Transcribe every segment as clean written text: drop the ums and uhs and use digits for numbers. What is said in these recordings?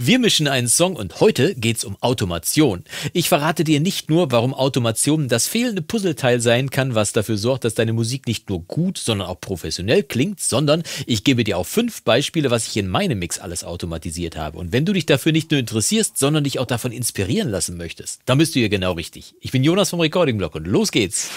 Wir mischen einen Song und heute geht's um Automation. Ich verrate dir nicht nur, warum Automation das fehlende Puzzleteil sein kann, was dafür sorgt, dass deine Musik nicht nur gut, sondern auch professionell klingt, sondern ich gebe dir auch 5 Beispiele, was ich in meinem Mix alles automatisiert habe. Und wenn du dich dafür nicht nur interessierst, sondern dich auch davon inspirieren lassen möchtest, dann bist du hier genau richtig. Ich bin Jonas vom Recording-Blog und los geht's!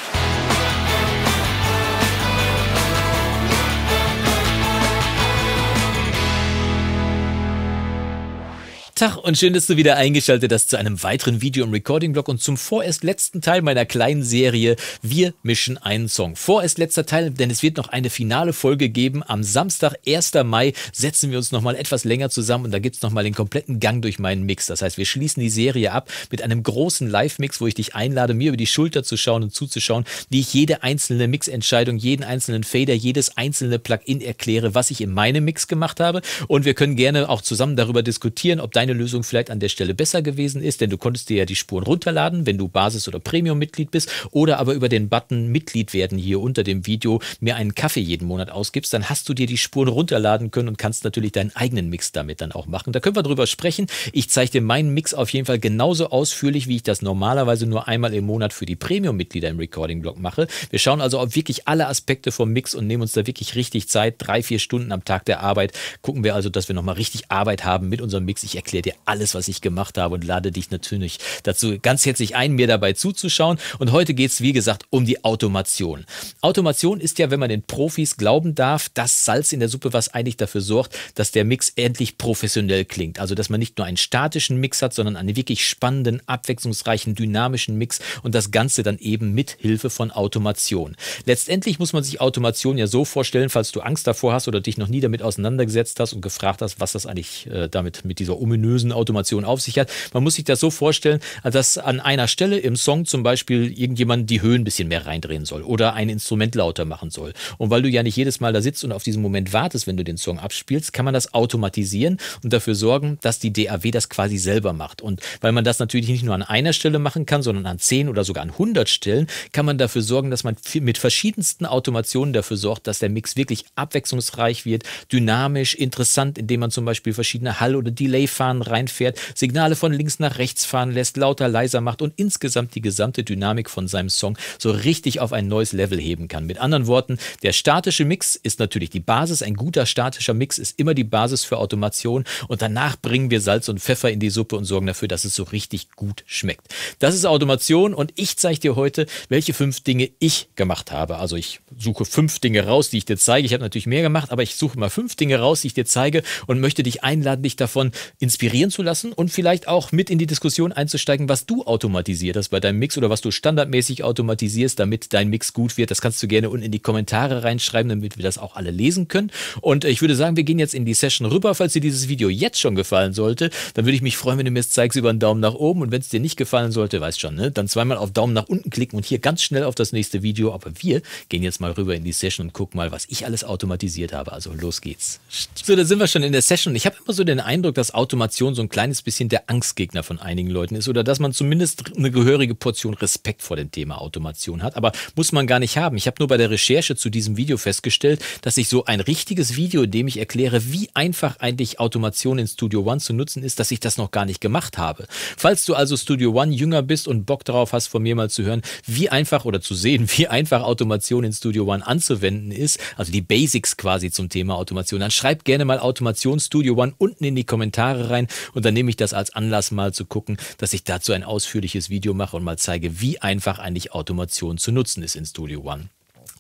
Tag und schön, dass du wieder eingeschaltet hast zu einem weiteren Video im Recording-Blog und zum vorerst letzten Teil meiner kleinen Serie Wir mischen einen Song. Vorerst letzter Teil, denn es wird noch eine finale Folge geben. Am Samstag, 1. Mai, setzen wir uns nochmal etwas länger zusammen und da gibt es nochmal den kompletten Gang durch meinen Mix. Das heißt, wir schließen die Serie ab mit einem großen Live-Mix, wo ich dich einlade, mir über die Schulter zu schauen und zuzuschauen, wie ich jede einzelne Mixentscheidung, jeden einzelnen Fader, jedes einzelne Plugin erkläre, was ich in meinem Mix gemacht habe. Und wir können gerne auch zusammen darüber diskutieren, ob deine Lösung vielleicht an der Stelle besser gewesen ist, denn du konntest dir ja die Spuren runterladen, wenn du Basis- oder Premium-Mitglied bist oder aber über den Button Mitglied werden hier unter dem Video mir einen Kaffee jeden Monat ausgibst, dann hast du dir die Spuren runterladen können und kannst natürlich deinen eigenen Mix damit dann auch machen. Da können wir drüber sprechen. Ich zeige dir meinen Mix auf jeden Fall genauso ausführlich, wie ich das normalerweise nur einmal im Monat für die Premium-Mitglieder im Recording-Blog mache. Wir schauen also auf wirklich alle Aspekte vom Mix und nehmen uns da wirklich richtig Zeit. 3-4 Stunden am Tag der Arbeit. Gucken wir also, dass wir nochmal richtig Arbeit haben mit unserem Mix. Ich erkläre dir alles, was ich gemacht habe und lade dich natürlich dazu ganz herzlich ein, mir dabei zuzuschauen. Und heute geht es, wie gesagt, um die Automation. Automation ist ja, wenn man den Profis glauben darf, das Salz in der Suppe, was eigentlich dafür sorgt, dass der Mix endlich professionell klingt. Also, dass man nicht nur einen statischen Mix hat, sondern einen wirklich spannenden, abwechslungsreichen, dynamischen Mix und das Ganze dann eben mit Hilfe von Automation. Letztendlich muss man sich Automation ja so vorstellen, falls du Angst davor hast oder dich noch nie damit auseinandergesetzt hast und gefragt hast, was das eigentlich damit mit dieser ominösen Automation auf sich hat. Man muss sich das so vorstellen, dass an einer Stelle im Song zum Beispiel irgendjemand die Höhen ein bisschen mehr reindrehen soll oder ein Instrument lauter machen soll. Und weil du ja nicht jedes Mal da sitzt und auf diesen Moment wartest, wenn du den Song abspielst, kann man das automatisieren und dafür sorgen, dass die DAW das quasi selber macht. Und weil man das natürlich nicht nur an einer Stelle machen kann, sondern an 10 oder sogar an 100 Stellen, kann man dafür sorgen, dass man mit verschiedensten Automationen dafür sorgt, dass der Mix wirklich abwechslungsreich wird, dynamisch, interessant, indem man zum Beispiel verschiedene Hall- oder Delay-Fahnen reinfährt, Signale von links nach rechts fahren lässt, lauter, leiser macht und insgesamt die gesamte Dynamik von seinem Song so richtig auf ein neues Level heben kann. Mit anderen Worten, der statische Mix ist natürlich die Basis, ein guter statischer Mix ist immer die Basis für Automation und danach bringen wir Salz und Pfeffer in die Suppe und sorgen dafür, dass es so richtig gut schmeckt. Das ist Automation und ich zeige dir heute, welche 5 Dinge ich gemacht habe. Also ich suche 5 Dinge raus, die ich dir zeige. Ich habe natürlich mehr gemacht, aber ich suche mal 5 Dinge raus, die ich dir zeige und möchte dich einladen, dich davon inspirieren zu lassen und vielleicht auch mit in die Diskussion einzusteigen, was du automatisiert hast bei deinem Mix oder was du standardmäßig automatisierst, damit dein Mix gut wird. Das kannst du gerne unten in die Kommentare reinschreiben, damit wir das auch alle lesen können. Und ich würde sagen, wir gehen jetzt in die Session rüber. Falls dir dieses Video jetzt schon gefallen sollte, dann würde ich mich freuen, wenn du mir es zeigst über einen Daumen nach oben. Und wenn es dir nicht gefallen sollte, weißt schon, ne? Dann zweimal auf Daumen nach unten klicken und hier ganz schnell auf das nächste Video. Aber wir gehen jetzt mal rüber in die Session und gucken mal, was ich alles automatisiert habe. Also los geht's. So, da sind wir schon in der Session. Ich habe immer so den Eindruck, dass Automation so ein kleines bisschen der Angstgegner von einigen Leuten ist oder dass man zumindest eine gehörige Portion Respekt vor dem Thema Automation hat, aber muss man gar nicht haben. Ich habe nur bei der Recherche zu diesem Video festgestellt, dass ich so ein richtiges Video, in dem ich erkläre, wie einfach eigentlich Automation in Studio One zu nutzen ist, dass ich das noch gar nicht gemacht habe. Falls du also Studio One jünger bist und Bock darauf hast, von mir mal zu hören, wie einfach oder zu sehen, wie einfach Automation in Studio One anzuwenden ist, also die Basics quasi zum Thema Automation, dann schreib gerne mal Automation Studio One unten in die Kommentare rein und dann nehme ich das als Anlass mal zu gucken, dass ich dazu ein ausführliches Video mache und mal zeige, wie einfach eigentlich Automation zu nutzen ist in Studio One.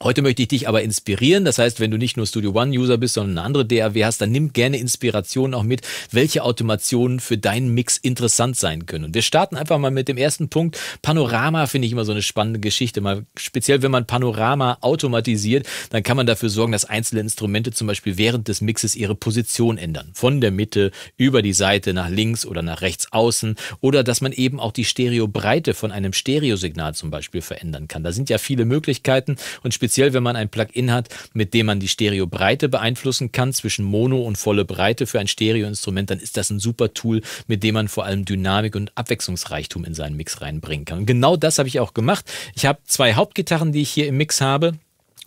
Heute möchte ich dich aber inspirieren, das heißt, wenn du nicht nur Studio One-User bist, sondern eine andere DAW hast, dann nimm gerne Inspirationen auch mit, welche Automationen für deinen Mix interessant sein können. Und wir starten einfach mal mit dem ersten Punkt. Panorama finde ich immer so eine spannende Geschichte. Mal speziell, wenn man Panorama automatisiert, dann kann man dafür sorgen, dass einzelne Instrumente zum Beispiel während des Mixes ihre Position ändern. Von der Mitte über die Seite nach links oder nach rechts außen oder dass man eben auch die Stereobreite von einem Stereosignal zum Beispiel verändern kann. Da sind ja viele Möglichkeiten und speziell, wenn man ein Plugin hat, mit dem man die Stereobreite beeinflussen kann, zwischen Mono und volle Breite für ein Stereoinstrument, dann ist das ein super Tool, mit dem man vor allem Dynamik und Abwechslungsreichtum in seinen Mix reinbringen kann. Und genau das habe ich auch gemacht. Ich habe 2 Hauptgitarren, die ich hier im Mix habe.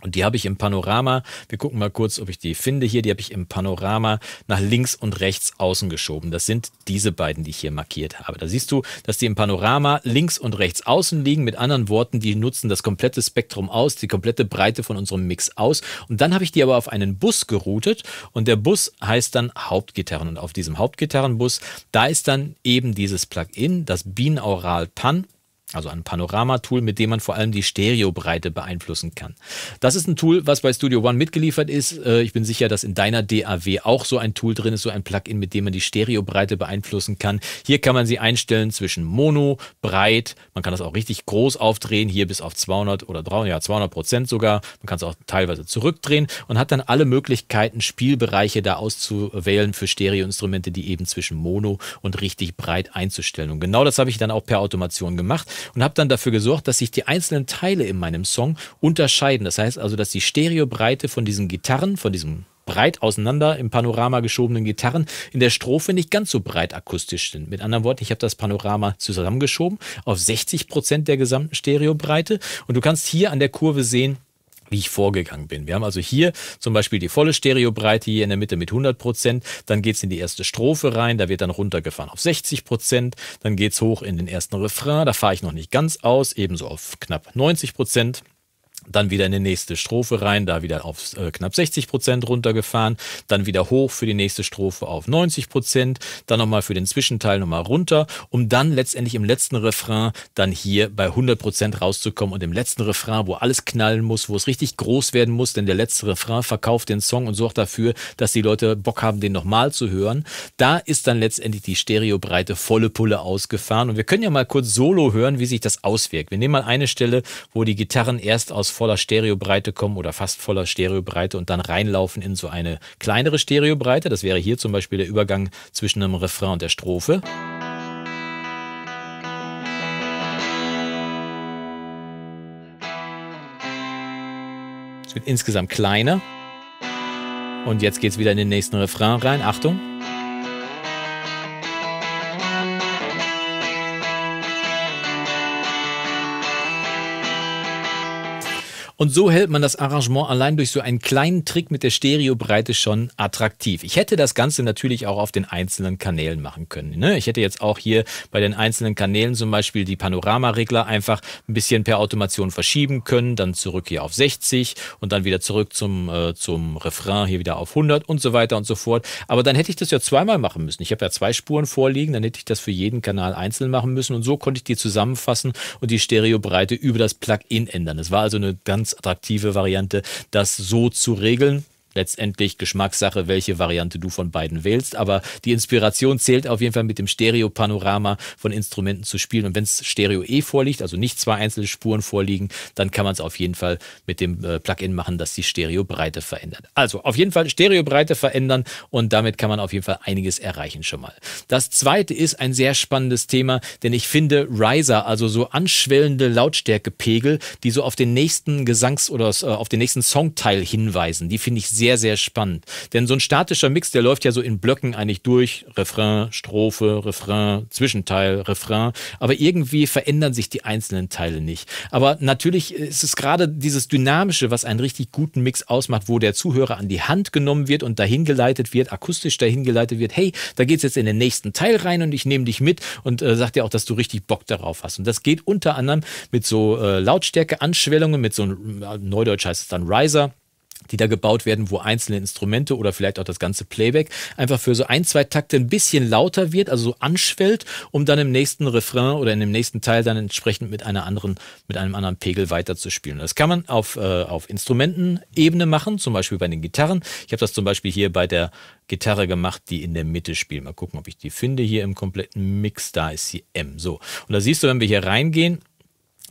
Und die habe ich im Panorama, wir gucken mal kurz, ob ich die finde hier, die habe ich im Panorama nach links und rechts außen geschoben. Das sind diese beiden, die ich hier markiert habe. Da siehst du, dass die im Panorama links und rechts außen liegen. Mit anderen Worten, die nutzen das komplette Spektrum aus, die komplette Breite von unserem Mix aus. Und dann habe ich die aber auf einen Bus geroutet und der Bus heißt dann Hauptgitarren. Und auf diesem Hauptgitarrenbus, da ist dann eben dieses Plugin, das Binaural Pan. Also ein Panorama-Tool, mit dem man vor allem die Stereobreite beeinflussen kann. Das ist ein Tool, was bei Studio One mitgeliefert ist. Ich bin sicher, dass in deiner DAW auch so ein Tool drin ist, so ein Plugin, mit dem man die Stereobreite beeinflussen kann. Hier kann man sie einstellen zwischen Mono, Breit. Man kann das auch richtig groß aufdrehen, hier bis auf 200 oder 300, ja 200% sogar. Man kann es auch teilweise zurückdrehen und hat dann alle Möglichkeiten, Spielbereiche da auszuwählen für Stereoinstrumente, die eben zwischen Mono und richtig breit einzustellen. Und genau das habe ich dann auch per Automation gemacht. Und habe dann dafür gesorgt, dass sich die einzelnen Teile in meinem Song unterscheiden. Das heißt also, dass die Stereobreite von diesen Gitarren, von diesem breit auseinander im Panorama geschobenen Gitarren in der Strophe nicht ganz so breit akustisch sind. Mit anderen Worten, ich habe das Panorama zusammengeschoben auf 60% der gesamten Stereobreite. Und du kannst hier an der Kurve sehen, wie ich vorgegangen bin. Wir haben also hier zum Beispiel die volle Stereobreite hier in der Mitte mit 100%, dann geht es in die erste Strophe rein, da wird dann runtergefahren auf 60%, dann geht es hoch in den ersten Refrain, da fahre ich noch nicht ganz aus, ebenso auf knapp 90%. Dann wieder in die nächste Strophe rein, da wieder auf knapp 60% runtergefahren, dann wieder hoch für die nächste Strophe auf 90%, dann nochmal für den Zwischenteil nochmal runter, um dann letztendlich im letzten Refrain dann hier bei 100% rauszukommen und im letzten Refrain, wo alles knallen muss, wo es richtig groß werden muss, denn der letzte Refrain verkauft den Song und sorgt dafür, dass die Leute Bock haben, den nochmal zu hören. Da ist dann letztendlich die Stereobreite volle Pulle ausgefahren und wir können ja mal kurz solo hören, wie sich das auswirkt. Wir nehmen mal eine Stelle, wo die Gitarren erst aus voller Stereobreite kommen oder fast voller Stereobreite und dann reinlaufen in so eine kleinere Stereobreite. Das wäre hier zum Beispiel der Übergang zwischen einem Refrain und der Strophe. Es wird insgesamt kleiner. Und jetzt geht es wieder in den nächsten Refrain rein. Achtung! Und so hält man das Arrangement allein durch so einen kleinen Trick mit der Stereobreite schon attraktiv. Ich hätte das Ganze natürlich auch auf den einzelnen Kanälen machen können. Ne? Ich hätte jetzt auch hier bei den einzelnen Kanälen zum Beispiel die Panoramaregler einfach ein bisschen per Automation verschieben können, dann zurück hier auf 60 und dann wieder zurück zum Refrain, hier wieder auf 100 und so weiter und so fort. Aber dann hätte ich das ja zweimal machen müssen. Ich habe ja zwei Spuren vorliegen, dann hätte ich das für jeden Kanal einzeln machen müssen und so konnte ich die zusammenfassen und die Stereobreite über das Plugin ändern. Es war also eine ganz attraktive Variante, das so zu regeln. Letztendlich Geschmackssache, welche Variante du von beiden wählst, aber die Inspiration zählt auf jeden Fall mit dem Stereo-Panorama von Instrumenten zu spielen und wenn es Stereo vorliegt, also nicht zwei einzelne Spuren vorliegen, dann kann man es auf jeden Fall mit dem Plugin machen, dass die Stereobreite verändert. Also auf jeden Fall Stereobreite verändern und damit kann man auf jeden Fall einiges erreichen schon mal. Das zweite ist ein sehr spannendes Thema, denn ich finde Riser, also so anschwellende Lautstärkepegel, die so auf den nächsten Songteil hinweisen, die finde ich sehr spannend. Denn so ein statischer Mix, der läuft ja so in Blöcken eigentlich durch. Refrain, Strophe, Refrain, Zwischenteil, Refrain. Aber irgendwie verändern sich die einzelnen Teile nicht. Aber natürlich ist es gerade dieses Dynamische, was einen richtig guten Mix ausmacht, wo der Zuhörer an die Hand genommen wird und dahin geleitet wird, akustisch dahin geleitet wird. Hey, da geht es jetzt in den nächsten Teil rein und ich nehme dich mit und sag dir auch, dass du richtig Bock darauf hast. Und das geht unter anderem mit so Lautstärke-Anschwellungen, mit so einem, neudeutsch heißt es dann Riser, die da gebaut werden, wo einzelne Instrumente oder vielleicht auch das ganze Playback einfach für so ein, zwei Takte ein bisschen lauter wird, also so anschwellt, um dann im nächsten Refrain oder in dem nächsten Teil dann entsprechend mit einem anderen Pegel weiterzuspielen. Das kann man auf Instrumentenebene machen, zum Beispiel bei den Gitarren. Ich habe das zum Beispiel hier bei der Gitarre gemacht, die in der Mitte spielt. Mal gucken, ob ich die finde hier im kompletten Mix. Da ist sie M. So. Und da siehst du, wenn wir hier reingehen,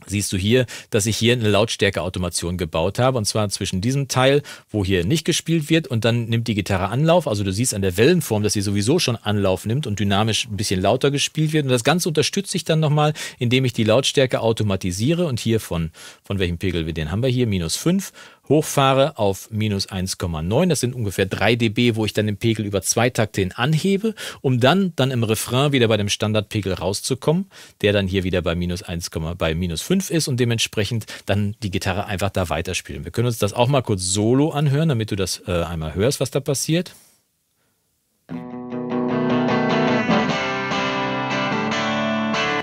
siehst du hier, dass ich hier eine Lautstärke-Automation gebaut habe und zwar zwischen diesem Teil, wo hier nicht gespielt wird und dann nimmt die Gitarre Anlauf, also du siehst an der Wellenform, dass sie sowieso schon Anlauf nimmt und dynamisch ein bisschen lauter gespielt wird und das Ganze unterstütze ich dann nochmal, indem ich die Lautstärke automatisiere und hier von welchem Pegel wir den haben wir hier, minus 5 hochfahre auf minus 1,9. Das sind ungefähr 3 dB, wo ich dann den Pegel über 2 Takte hin anhebe, um dann im Refrain wieder bei dem Standardpegel rauszukommen, der dann hier wieder bei minus 5 ist und dementsprechend dann die Gitarre einfach da weiterspielen. Wir können uns das auch mal kurz solo anhören, damit du das einmal hörst, was da passiert.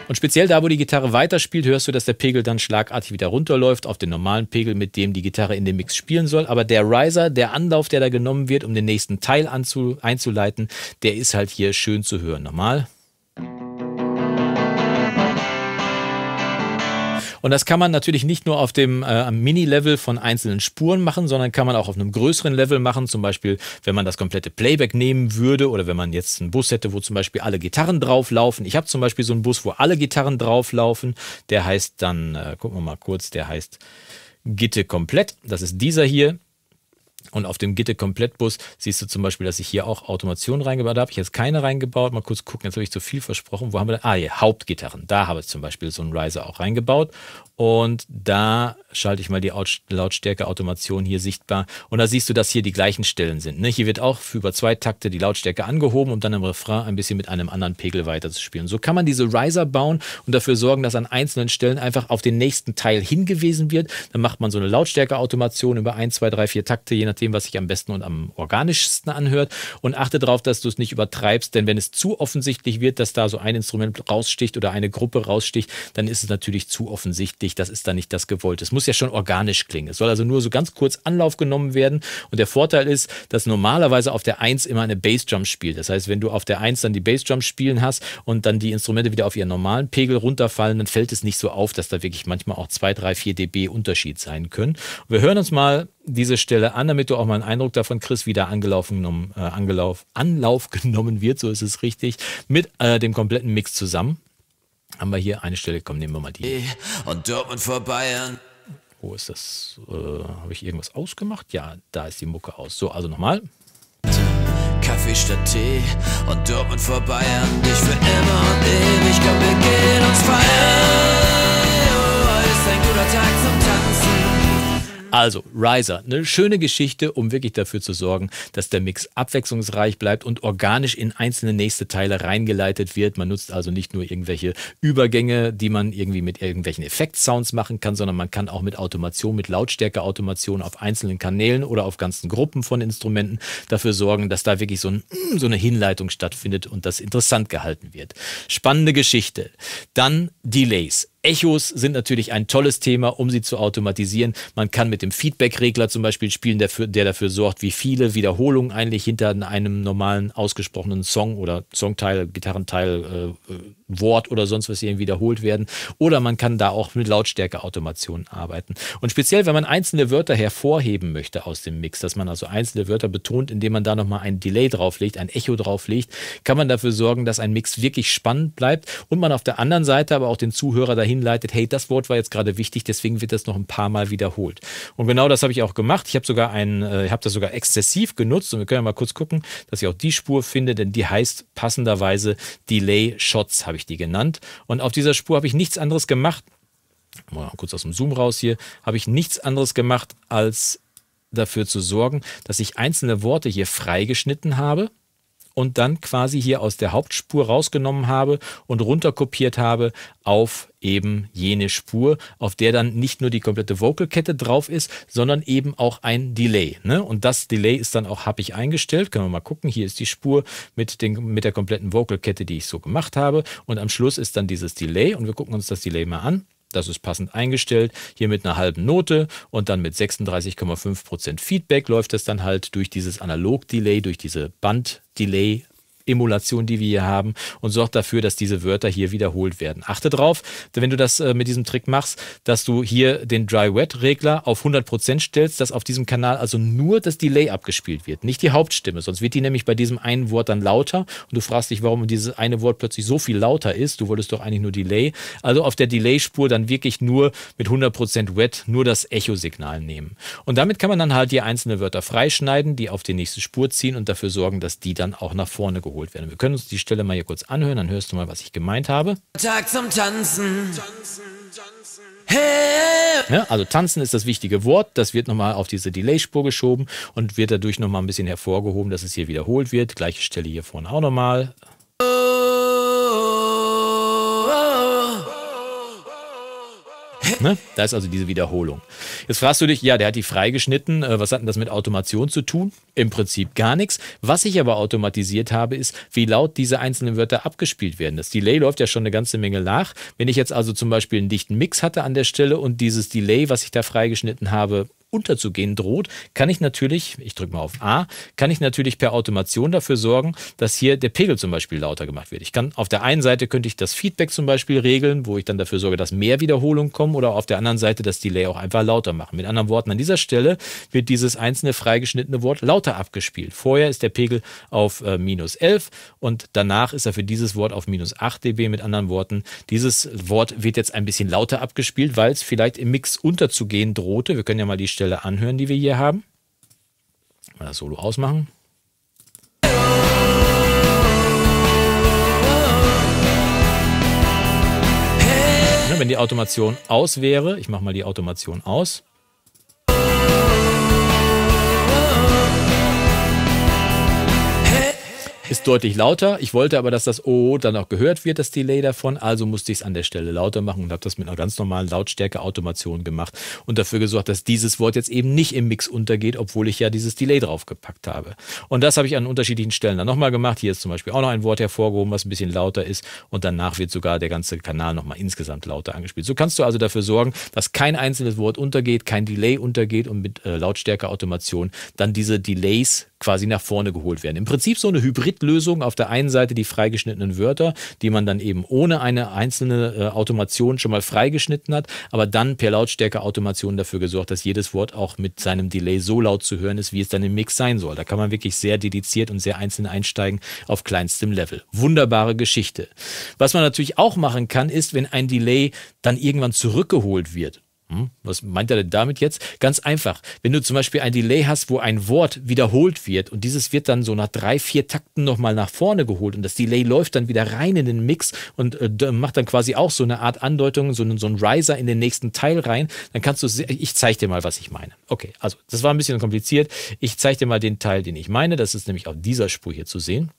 Und speziell da, wo die Gitarre weiterspielt, hörst du, dass der Pegel dann schlagartig wieder runterläuft auf den normalen Pegel, mit dem die Gitarre in dem Mix spielen soll. Aber der Riser, der Anlauf, der da genommen wird, um den nächsten Teil einzuleiten, der ist halt hier schön zu hören. Nochmal. Und das kann man natürlich nicht nur auf dem Mini-Level von einzelnen Spuren machen, sondern kann man auch auf einem größeren Level machen. Zum Beispiel, wenn man das komplette Playback nehmen würde oder wenn man jetzt einen Bus hätte, wo zum Beispiel alle Gitarren drauflaufen. Ich habe zum Beispiel so einen Bus, wo alle Gitarren drauflaufen. Der heißt dann, gucken wir mal kurz, der heißt Gitte Komplett. Das ist dieser hier. Und auf dem Gitte-Komplett-Bus siehst du zum Beispiel, dass ich hier auch Automation reingebaut habe. Da habe ich jetzt keine reingebaut. Mal kurz gucken, jetzt habe ich zu viel versprochen. Wo haben wir da? Ah, hier, Hauptgitarren. Da habe ich zum Beispiel so einen Riser auch reingebaut. Und da schalte ich mal die Lautstärke-Automation hier sichtbar. Und da siehst du, dass hier die gleichen Stellen sind. Hier wird auch für über 2 Takte die Lautstärke angehoben, um dann im Refrain ein bisschen mit einem anderen Pegel weiterzuspielen. So kann man diese Riser bauen und dafür sorgen, dass an einzelnen Stellen einfach auf den nächsten Teil hingewiesen wird. Dann macht man so eine Lautstärke-Automation über 1, 2, 3, 4 Takte, je nachdem, was sich am besten und am organischsten anhört. Und achte darauf, dass du es nicht übertreibst, denn wenn es zu offensichtlich wird, dass da so ein Instrument raussticht oder eine Gruppe raussticht, dann ist es natürlich zu offensichtlich. Das ist dann nicht das Gewollte. Es muss ja schon organisch klingen. Es soll also nur so ganz kurz Anlauf genommen werden. Und der Vorteil ist, dass normalerweise auf der 1 immer eine Bassdrum spielt. Das heißt, wenn du auf der 1 dann die Bassdrum spielen hast und dann die Instrumente wieder auf ihren normalen Pegel runterfallen, dann fällt es nicht so auf, dass da wirklich manchmal auch 2, 3, 4 dB Unterschied sein können. Und wir hören uns mal diese Stelle an, damit du auch mal einen Eindruck davon kriegst, wie da Anlauf genommen wird, so ist es richtig, mit dem kompletten Mix zusammen. Haben wir hier eine Stelle, komm, nehmen wir mal die. Und Dortmund vor Bayern. Wo ist das? Habe ich irgendwas ausgemacht? Ja, da ist die Mucke aus. So, also nochmal. Kaffee statt Tee und Dortmund vor Bayern. Dich für immer und ewig, komm, wir gehen uns feiern. Oh, heute ist ein guter Tag zum Tanzen. Also, Riser, eine schöne Geschichte, um wirklich dafür zu sorgen, dass der Mix abwechslungsreich bleibt und organisch in einzelne nächste Teile reingeleitet wird. Man nutzt also nicht nur irgendwelche Übergänge, die man irgendwie mit irgendwelchen Effekt-Sounds machen kann, sondern man kann auch mit Automation, mit Lautstärke-Automation auf einzelnen Kanälen oder auf ganzen Gruppen von Instrumenten dafür sorgen, dass da wirklich so eine Hinleitung stattfindet und das interessant gehalten wird. Spannende Geschichte. Dann Delays. Echos sind natürlich ein tolles Thema, um sie zu automatisieren. Man kann mit dem Feedback-Regler zum Beispiel spielen, der dafür sorgt, wie viele Wiederholungen eigentlich hinter einem normalen ausgesprochenen Song oder Songteil, Gitarrenteil, Wort oder sonst was irgendwie wiederholt werden. Oder man kann da auch mit Lautstärke-Automationen arbeiten. Und speziell, wenn man einzelne Wörter hervorheben möchte aus dem Mix, dass man also einzelne Wörter betont, indem man da nochmal ein Delay drauflegt, ein Echo drauflegt, kann man dafür sorgen, dass ein Mix wirklich spannend bleibt und man auf der anderen Seite aber auch den Zuhörer dahin hinleitet, hey, das Wort war jetzt gerade wichtig, deswegen wird das noch ein paar Mal wiederholt. Und genau das habe ich auch gemacht. Ich habe das sogar exzessiv genutzt und wir können ja mal kurz gucken, dass ich auch die Spur finde, denn die heißt passenderweise Delay Shots, habe ich die genannt. Und auf dieser Spur habe ich nichts anderes gemacht, mal kurz aus dem Zoom raus hier, habe ich nichts anderes gemacht, als dafür zu sorgen, dass ich einzelne Worte hier freigeschnitten habe und dann quasi hier aus der Hauptspur rausgenommen habe und runterkopiert habe auf eben jene Spur, auf der dann nicht nur die komplette Vocalkette drauf ist, sondern eben auch ein Delay. Ne? Und das Delay ist dann auch happig eingestellt. Können wir mal gucken. Hier ist die Spur mit der kompletten Vocalkette, die ich so gemacht habe. Und am Schluss ist dann dieses Delay. Und wir gucken uns das Delay mal an. Das ist passend eingestellt, hier mit einer halben Note und dann mit 36,5% Feedback läuft das dann halt durch dieses Analog-Delay, durch diese Band-Delay Emulation, die wir hier haben und sorgt dafür, dass diese Wörter hier wiederholt werden. Achte drauf, wenn du das mit diesem Trick machst, dass du hier den Dry-Wet-Regler auf 100% stellst, dass auf diesem Kanal also nur das Delay abgespielt wird, nicht die Hauptstimme, sonst wird die nämlich bei diesem einen Wort dann lauter und du fragst dich, warum dieses eine Wort plötzlich so viel lauter ist, du wolltest doch eigentlich nur Delay, also auf der Delay-Spur dann wirklich nur mit 100% Wet nur das Echo-Signal nehmen. Und damit kann man dann halt hier einzelne Wörter freischneiden, die auf die nächste Spur ziehen und dafür sorgen, dass die dann auch nach vorne geholt werden. Wir können uns die Stelle mal hier kurz anhören, dann hörst du mal, was ich gemeint habe. Tag zum Tanzen. Ja, also tanzen ist das wichtige Wort, das wird nochmal auf diese Delay-Spur geschoben und wird dadurch nochmal ein bisschen hervorgehoben, dass es hier wiederholt wird. Gleiche Stelle hier vorne auch nochmal. Ne? Da ist also diese Wiederholung. Jetzt fragst du dich, ja, der hat die freigeschnitten. Was hat denn das mit Automation zu tun? Im Prinzip gar nichts. Was ich aber automatisiert habe, ist, wie laut diese einzelnen Wörter abgespielt werden. Das Delay läuft ja schon eine ganze Menge nach. Wenn ich jetzt also zum Beispiel einen dichten Mix hatte an der Stelle und dieses Delay, was ich da freigeschnitten habe, unterzugehen droht, kann ich natürlich, ich drücke mal auf A, kann ich natürlich per Automation dafür sorgen, dass hier der Pegel zum Beispiel lauter gemacht wird. Ich kann auf der einen Seite könnte ich das Feedback zum Beispiel regeln, wo ich dann dafür sorge, dass mehr Wiederholungen kommen oder auf der anderen Seite das Delay auch einfach lauter machen. Mit anderen Worten, an dieser Stelle wird dieses einzelne freigeschnittene Wort lauter abgespielt. Vorher ist der Pegel auf -11 und danach ist er für dieses Wort auf -8 dB. Mit anderen Worten, dieses Wort wird jetzt ein bisschen lauter abgespielt, weil es vielleicht im Mix unterzugehen drohte. Wir können ja mal die Stelle anhören, die wir hier haben. Mal das Solo ausmachen. Wenn die Automation aus wäre, ich mache mal die Automation aus. Ist deutlich lauter. Ich wollte aber, dass das O dann auch gehört wird, das Delay davon. Also musste ich es an der Stelle lauter machen und habe das mit einer ganz normalen Lautstärke-Automation gemacht und dafür gesorgt, dass dieses Wort jetzt eben nicht im Mix untergeht, obwohl ich ja dieses Delay draufgepackt habe. Und das habe ich an unterschiedlichen Stellen dann nochmal gemacht. Hier ist zum Beispiel auch noch ein Wort hervorgehoben, was ein bisschen lauter ist und danach wird sogar der ganze Kanal nochmal insgesamt lauter angespielt. So kannst du also dafür sorgen, dass kein einzelnes Wort untergeht, kein Delay untergeht und mit Lautstärke-Automation dann diese Delays quasi nach vorne geholt werden. Im Prinzip so eine Hybridlösung. Auf der einen Seite die freigeschnittenen Wörter, die man dann eben ohne eine einzelne Automation schon mal freigeschnitten hat, aber dann per Lautstärke-Automation dafür gesorgt, dass jedes Wort auch mit seinem Delay so laut zu hören ist, wie es dann im Mix sein soll. Da kann man wirklich sehr dediziert und sehr einzeln einsteigen auf kleinstem Level. Wunderbare Geschichte. Was man natürlich auch machen kann, ist, wenn ein Delay dann irgendwann zurückgeholt wird. Was meint er denn damit jetzt? Ganz einfach. Wenn du zum Beispiel ein Delay hast, wo ein Wort wiederholt wird und dieses wird dann so nach 3, 4 Takten nochmal nach vorne geholt und das Delay läuft dann wieder rein in den Mix und macht dann quasi auch so eine Art Andeutung, so einen Riser in den nächsten Teil rein, dann kannst du, ich zeige dir mal, was ich meine. Okay, also das war ein bisschen kompliziert. Ich zeige dir mal den Teil, den ich meine. Das ist nämlich auf dieser Spur hier zu sehen.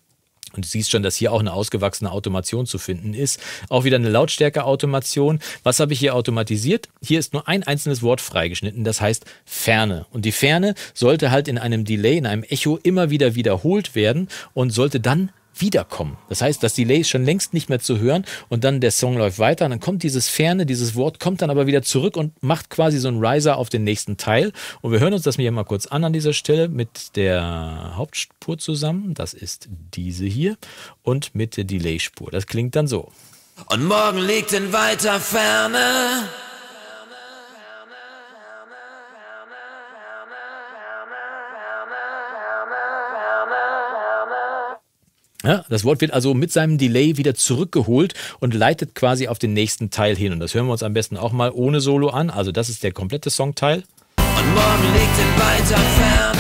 Und du siehst schon, dass hier auch eine ausgewachsene Automation zu finden ist. Auch wieder eine Lautstärke-Automation. Was habe ich hier automatisiert? Hier ist nur ein einzelnes Wort freigeschnitten, das heißt Ferne. Und die Ferne sollte halt in einem Delay, in einem Echo immer wieder wiederholt werden und sollte dann wiederkommen. Das heißt, das Delay ist schon längst nicht mehr zu hören und dann der Song läuft weiter und dann kommt dieses Ferne, dieses Wort kommt dann aber wieder zurück und macht quasi so einen Riser auf den nächsten Teil. Und wir hören uns das hier mal kurz an dieser Stelle mit der Hauptspur zusammen. Das ist diese hier und mit der Delay-Spur. Das klingt dann so. Und morgen liegt in weiter Ferne. Ja, das Wort wird also mit seinem Delay wieder zurückgeholt und leitet quasi auf den nächsten Teil hin. Und das hören wir uns am besten auch mal ohne Solo an. Also das ist der komplette Songteil. Und morgen liegt in weiter Ferne.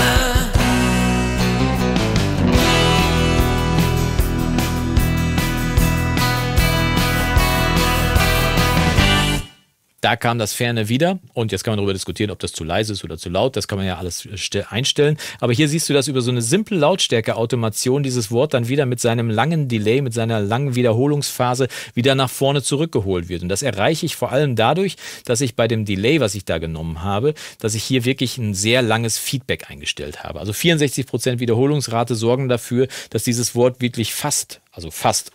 Da kam das Ferne wieder und jetzt kann man darüber diskutieren, ob das zu leise ist oder zu laut. Das kann man ja alles einstellen. Aber hier siehst du, dass über so eine simple Lautstärke-Automation dieses Wort dann wieder mit seinem langen Delay, mit seiner langen Wiederholungsphase wieder nach vorne zurückgeholt wird. Und das erreiche ich vor allem dadurch, dass ich bei dem Delay, was ich da genommen habe, dass ich hier wirklich ein sehr langes Feedback eingestellt habe. Also 64% Wiederholungsrate sorgen dafür, dass dieses Wort wirklich fast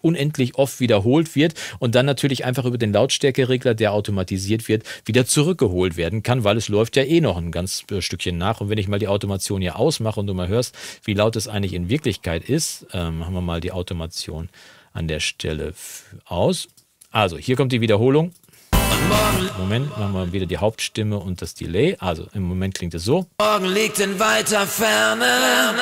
unendlich oft wiederholt wird und dann natürlich einfach über den Lautstärkeregler, der automatisiert wird, wieder zurückgeholt werden kann, weil es läuft ja eh noch ein ganz Stückchen nach. Und wenn ich mal die Automation hier ausmache und du mal hörst, wie laut es eigentlich in Wirklichkeit ist, machen wir mal die Automation an der Stelle aus. Also, hier kommt die Wiederholung. Moment, machen wir wieder die Hauptstimme und das Delay. Also, im Moment klingt es so. Morgen liegt in weiter Ferne.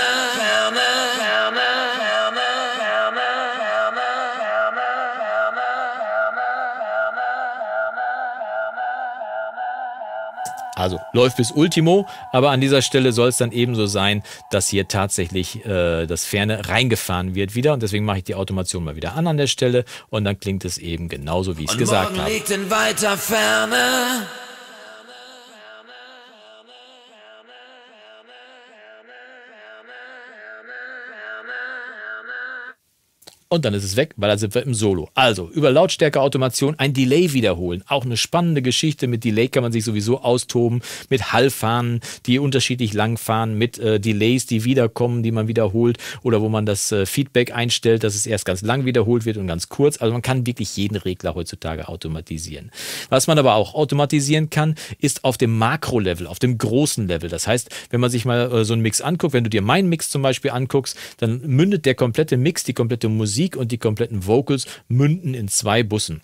Also läuft bis Ultimo, aber an dieser Stelle soll es dann eben so sein, dass hier tatsächlich das Ferne reingefahren wird wieder. Und deswegen mache ich die Automation mal wieder an der Stelle und dann klingt es eben genauso, wie ich es gesagt habe. Liegt in weiter Ferne. Und dann ist es weg, weil da sind wir im Solo. Also über Lautstärke-Automation ein Delay wiederholen. Auch eine spannende Geschichte. Mit Delay kann man sich sowieso austoben. Mit Hallfahnen, die unterschiedlich lang fahren. Mit Delays, die wiederkommen, die man wiederholt. Oder wo man das Feedback einstellt, dass es erst ganz lang wiederholt wird und ganz kurz. Also man kann wirklich jeden Regler heutzutage automatisieren. Was man aber auch automatisieren kann, ist auf dem Makro-Level, auf dem großen Level. Das heißt, wenn man sich mal so einen Mix anguckt, wenn du dir meinen Mix zum Beispiel anguckst, dann mündet der komplette Mix, die komplette Musik und die kompletten Vocals münden in 2 Bussen.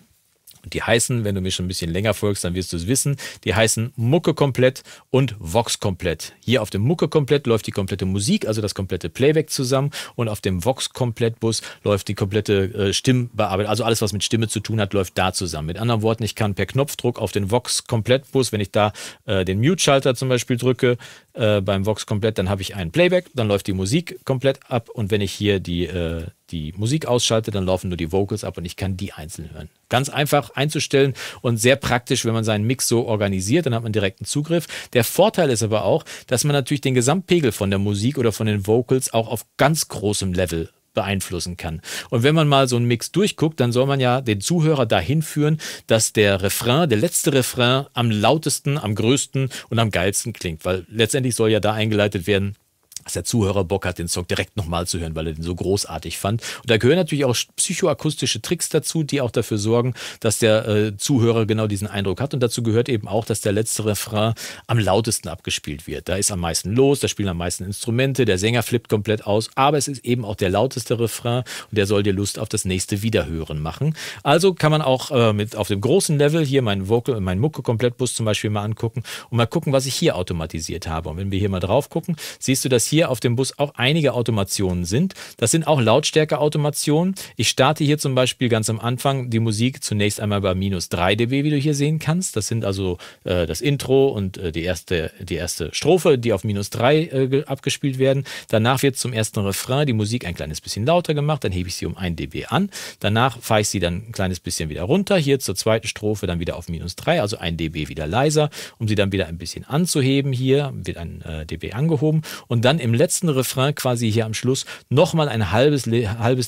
Und die heißen, wenn du mir schon ein bisschen länger folgst, dann wirst du es wissen, die heißen Mucke komplett und Vox komplett. Hier auf dem Mucke komplett läuft die komplette Musik, also das komplette Playback zusammen und auf dem Vox komplett Bus läuft die komplette Stimmbearbeitung, also alles, was mit Stimme zu tun hat, läuft da zusammen. Mit anderen Worten, ich kann per Knopfdruck auf den Vox komplett Bus, wenn ich da den Mute-Schalter zum Beispiel drücke, beim Vox komplett, dann habe ich einen Playback, dann läuft die Musik komplett ab und wenn ich hier die Musik ausschalte, dann laufen nur die Vocals ab und ich kann die einzeln hören. Ganz einfach einzustellen und sehr praktisch, wenn man seinen Mix so organisiert, dann hat man direkten Zugriff. Der Vorteil ist aber auch, dass man natürlich den Gesamtpegel von der Musik oder von den Vocals auch auf ganz großem Level beeinflussen kann. Und wenn man mal so einen Mix durchguckt, dann soll man ja den Zuhörer dahin führen, dass der Refrain, der letzte Refrain am lautesten, am größten und am geilsten klingt, weil letztendlich soll ja da eingeleitet werden, dass der Zuhörer Bock hat, den Song direkt nochmal zu hören, weil er den so großartig fand. Und da gehören natürlich auch psychoakustische Tricks dazu, die auch dafür sorgen, dass der Zuhörer genau diesen Eindruck hat. Und dazu gehört eben auch, dass der letzte Refrain am lautesten abgespielt wird. Da ist am meisten los, da spielen am meisten Instrumente, der Sänger flippt komplett aus, aber es ist eben auch der lauteste Refrain und der soll dir Lust auf das nächste Wiederhören machen. Also kann man auch mit auf dem großen Level hier meinen Mucke-Komplettbus zum Beispiel mal angucken und mal gucken, was ich hier automatisiert habe. Und wenn wir hier mal drauf gucken, siehst du, dass hier auf dem Bus auch einige Automationen sind. Das sind auch Lautstärke-Automationen. Ich starte hier zum Beispiel ganz am Anfang die Musik zunächst einmal bei -3 dB, wie du hier sehen kannst. Das sind also das Intro und die erste Strophe, die auf -3 abgespielt werden. Danach wird zum ersten Refrain die Musik ein kleines bisschen lauter gemacht. Dann hebe ich sie um 1 dB an. Danach fahre ich sie dann ein kleines bisschen wieder runter. Hier zur zweiten Strophe dann wieder auf -3, also 1 dB wieder leiser, um sie dann wieder ein bisschen anzuheben. Hier wird ein dB angehoben. Und dann im letzten Refrain quasi hier am Schluss nochmal ein halbes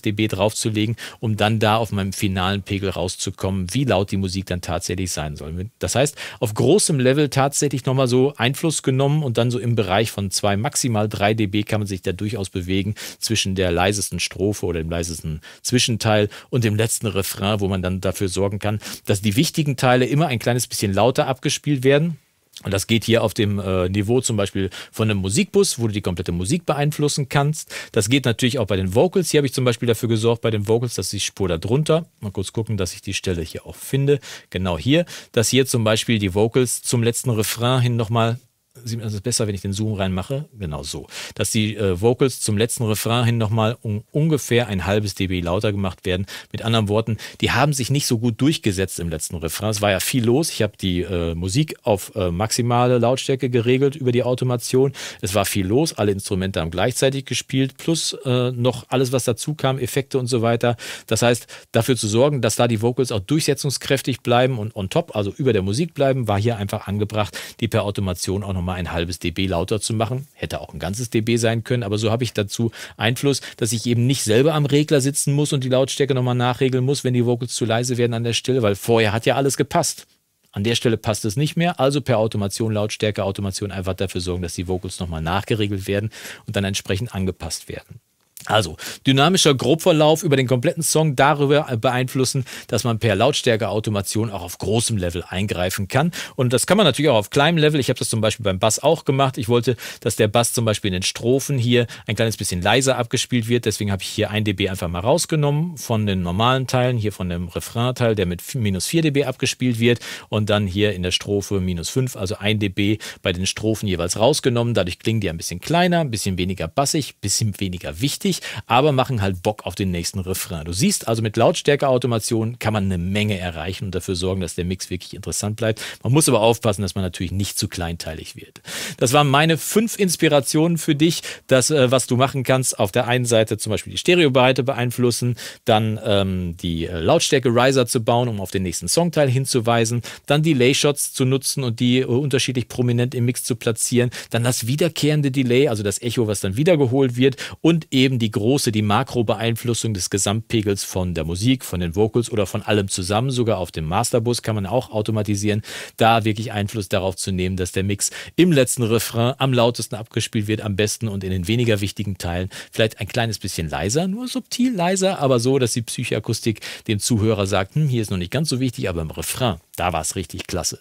dB draufzulegen, um dann da auf meinem finalen Pegel rauszukommen, wie laut die Musik dann tatsächlich sein soll. Das heißt, auf großem Level tatsächlich nochmal so Einfluss genommen und dann so im Bereich von 2, maximal 3 dB kann man sich da durchaus bewegen zwischen der leisesten Strophe oder dem leisesten Zwischenteil und dem letzten Refrain, wo man dann dafür sorgen kann, dass die wichtigen Teile immer ein kleines bisschen lauter abgespielt werden. Und das geht hier auf dem Niveau zum Beispiel von einem Musikbus, wo du die komplette Musik beeinflussen kannst. Das geht natürlich auch bei den Vocals. Hier habe ich zum Beispiel dafür gesorgt, bei den Vocals, dass die Spur da drunter, mal kurz gucken, dass ich die Stelle hier auch finde, genau hier, dass hier zum Beispiel die Vocals zum letzten Refrain hin nochmal, sieht man das besser, wenn ich den Zoom reinmache? Genau so. Dass die Vocals zum letzten Refrain hin nochmal ungefähr ein halbes dB lauter gemacht werden. Mit anderen Worten, die haben sich nicht so gut durchgesetzt im letzten Refrain. Es war ja viel los. Ich habe die Musik auf maximale Lautstärke geregelt über die Automation. Es war viel los. Alle Instrumente haben gleichzeitig gespielt. Plus noch alles, was dazu kam, Effekte und so weiter. Das heißt, dafür zu sorgen, dass da die Vocals auch durchsetzungskräftig bleiben und on top, also über der Musik bleiben, war hier einfach angebracht, die per Automation auch nochmal ein halbes dB lauter zu machen. Hätte auch ein ganzes dB sein können, aber so habe ich dazu Einfluss, dass ich eben nicht selber am Regler sitzen muss und die Lautstärke nochmal nachregeln muss, wenn die Vocals zu leise werden an der Stelle, weil vorher hat ja alles gepasst. An der Stelle passt es nicht mehr, also per Automation, Lautstärke, Automation einfach dafür sorgen, dass die Vocals nochmal nachgeregelt werden und dann entsprechend angepasst werden. Also, dynamischer Grobverlauf über den kompletten Song darüber beeinflussen, dass man per Lautstärke-Automation auch auf großem Level eingreifen kann. Und das kann man natürlich auch auf kleinem Level. Ich habe das zum Beispiel beim Bass auch gemacht. Ich wollte, dass der Bass zum Beispiel in den Strophen hier ein kleines bisschen leiser abgespielt wird. Deswegen habe ich hier 1 dB einfach mal rausgenommen von den normalen Teilen, hier von dem Refrain-Teil, der mit -4 dB abgespielt wird. Und dann hier in der Strophe -5, also 1 dB bei den Strophen jeweils rausgenommen. Dadurch klingen die ein bisschen kleiner, ein bisschen weniger bassig, ein bisschen weniger wichtig. wenig, aber machen halt Bock auf den nächsten Refrain. Du siehst also, mit Lautstärke-Automation kann man eine Menge erreichen und dafür sorgen, dass der Mix wirklich interessant bleibt. Man muss aber aufpassen, dass man natürlich nicht zu kleinteilig wird. Das waren meine 5 Inspirationen für dich, das, was du machen kannst. Auf der einen Seite zum Beispiel die Stereobreite beeinflussen, dann die Lautstärke-Riser zu bauen, um auf den nächsten Songteil hinzuweisen, dann Delay-Shots zu nutzen und die unterschiedlich prominent im Mix zu platzieren, dann das wiederkehrende Delay, also das Echo, was dann wiedergeholt wird, und eben die große, die Makro-Beeinflussung des Gesamtpegels von der Musik, von den Vocals oder von allem zusammen. Sogar auf dem Masterbus kann man auch automatisieren, da wirklich Einfluss darauf zu nehmen, dass der Mix im letzten Refrain am lautesten abgespielt wird, am besten, und in den weniger wichtigen Teilen vielleicht ein kleines bisschen leiser, nur subtil leiser, aber so, dass die Psychoakustik dem Zuhörer sagt, hier ist noch nicht ganz so wichtig, aber im Refrain, da war es richtig klasse.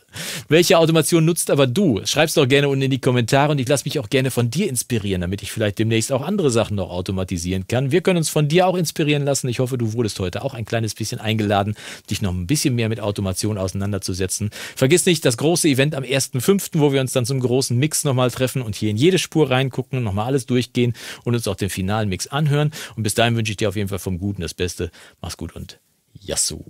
Welche Automation nutzt aber du? Schreib's doch gerne unten in die Kommentare, und ich lasse mich auch gerne von dir inspirieren, damit ich vielleicht demnächst auch andere Sachen noch automatisieren kann. Wir können uns von dir auch inspirieren lassen. Ich hoffe, du wurdest heute auch ein kleines bisschen eingeladen, dich noch ein bisschen mehr mit Automation auseinanderzusetzen. Vergiss nicht das große Event am 1.5., wo wir uns dann zum großen Mix nochmal treffen und hier in jede Spur reingucken und nochmal alles durchgehen und uns auch den finalen Mix anhören. Und bis dahin wünsche ich dir auf jeden Fall vom Guten das Beste. Mach's gut und Yassou!